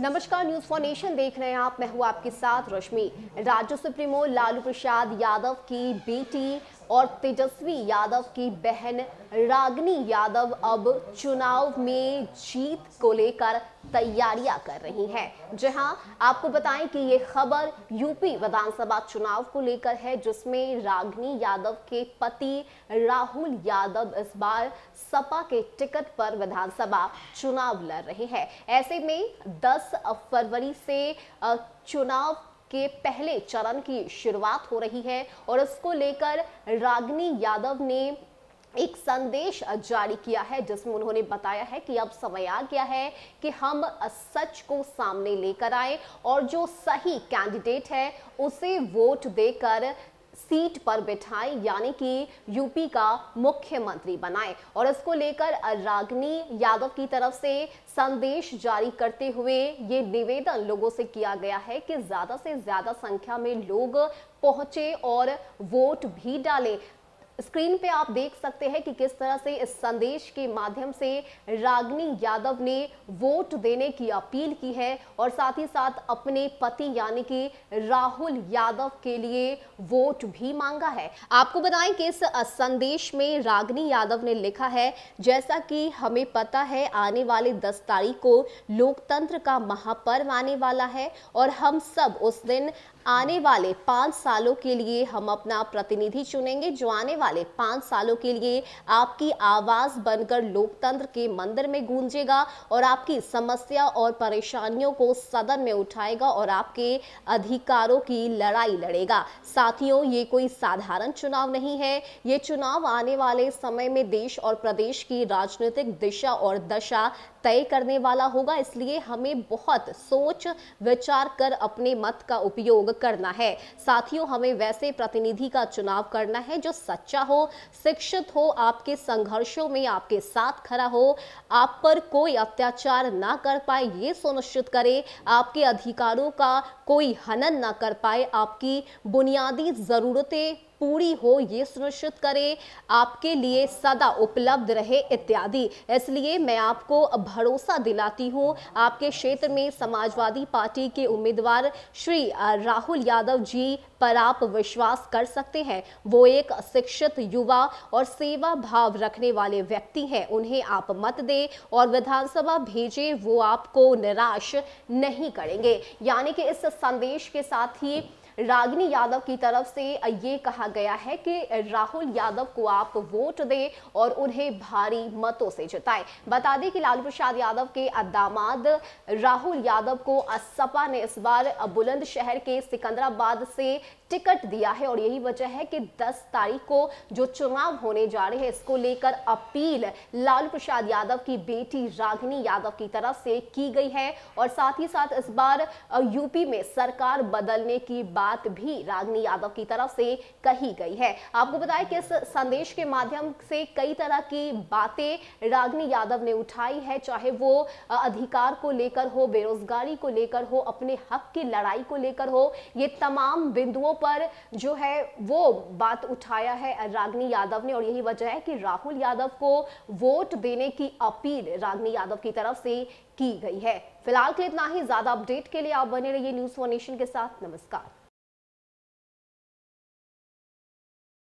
नमस्कार, news for nation देख रहे हैं आप। मैं हूं आपके साथ रश्मि। राज्य सुप्रीमो लालू प्रसाद यादव की बेटी और तेजस्वी यादव की बहन रागिनी यादव अब चुनाव में जीत को लेकर तैयारियां कर रही हैं। जहां आपको बताएं कि ये खबर यूपी विधानसभा चुनाव को लेकर है, जिसमें रागिनी यादव के पति राहुल यादव इस बार सपा के टिकट पर विधानसभा चुनाव लड़ रहे हैं। ऐसे में 10 फरवरी से चुनाव के पहले चरण की शुरुआत हो रही है और इसको लेकर रागिनी यादव ने एक संदेश जारी किया है, जिसमें उन्होंने बताया है कि अब समय आ गया है कि हम सच को सामने लेकर आए और जो सही कैंडिडेट है उसे वोट देकर सीट पर बिठाएं, यानी कि यूपी का मुख्यमंत्री बनाएं। और इसको लेकर रागिनी यादव की तरफ से संदेश जारी करते हुए ये निवेदन लोगों से किया गया है कि ज़्यादा से ज़्यादा संख्या में लोग पहुंचे और वोट भी डालें। स्क्रीन पे आप देख सकते हैं कि किस तरह से इस संदेश के माध्यम से रागिनी यादव ने वोट देने की अपील की है और साथ ही साथ अपने पति यानी कि राहुल यादव के लिए वोट भी मांगा है। आपको बताएं कि इस संदेश में रागिनी यादव ने लिखा है, जैसा कि हमें पता है आने वाले 10 तारीख को लोकतंत्र का महापर्व आने वाला है और हम सब उस दिन आने वाले 5 सालों के लिए हम अपना प्रतिनिधि चुनेंगे, जो आने वाले 5 सालों के लिए आपकी आवाज बनकर लोकतंत्र के मंदिर में गूंजेगा और आपकी समस्या और परेशानियों को सदन में उठाएगा और आपके अधिकारों की लड़ाई लड़ेगा। साथियों, ये कोई साधारण चुनाव नहीं है। ये चुनाव आने वाले समय में देश और प्रदेश की राजनीतिक दिशा और दशा तय करने वाला होगा, इसलिए हमें बहुत सोच विचार कर अपने मत का उपयोग करना है। साथियों, हमें वैसे प्रतिनिधि का चुनाव करना है जो सच्चा हो, शिक्षित हो, आपके संघर्षों में आपके साथ खड़ा हो, आप पर कोई अत्याचार ना कर पाए ये सुनिश्चित करे, आपके अधिकारों का कोई हनन ना कर पाए, आपकी बुनियादी जरूरतें पूरी हो ये सुनिश्चित करें, आपके लिए सदा उपलब्ध रहे इत्यादि। इसलिए मैं आपको भरोसा दिलाती हूँ, आपके क्षेत्र में समाजवादी पार्टी के उम्मीदवार श्री राहुल यादव जी पर आप विश्वास कर सकते हैं। वो एक शिक्षित, युवा और सेवा भाव रखने वाले व्यक्ति हैं। उन्हें आप मत दें और विधानसभा भेजें, वो आपको निराश नहीं करेंगे। यानी कि इस संदेश के साथ ही रागिनी यादव की तरफ से ये कहा गया है कि राहुल यादव को आप वोट दें और उन्हें भारी मतों से जिताएं। बता दें कि लालू प्रसाद यादव के दामाद राहुल यादव को सपा ने इस बार बुलंदशहर के सिकंदराबाद से टिकट दिया है और यही वजह है कि 10 तारीख को जो चुनाव होने जा रहे हैं इसको लेकर अपील लालू प्रसाद यादव की बेटी रागिनी यादव की तरफ से की गई है। और साथ ही साथ इस बार यूपी में सरकार बदलने की बात भी रागिनी यादव की तरफ से कही गई है। आपको बताएं कि इस संदेश के माध्यम से कई तरह की बातें रागिनी यादव ने उठाई है, चाहे वो अधिकार को लेकर हो, बेरोजगारी को लेकर हो, अपने हक की लड़ाई को लेकर हो, ये तमाम बिंदुओं पर जो है वो बात उठाया है रागिनी यादव ने। और यही वजह है कि राहुल यादव को वोट देने की अपील रागिनी यादव की तरफ से की गई है। फिलहाल के लिए इतना ही। ज्यादा अपडेट के लिए आप बने रहिए न्यूज़ फॉर नेशन के साथ। नमस्कार।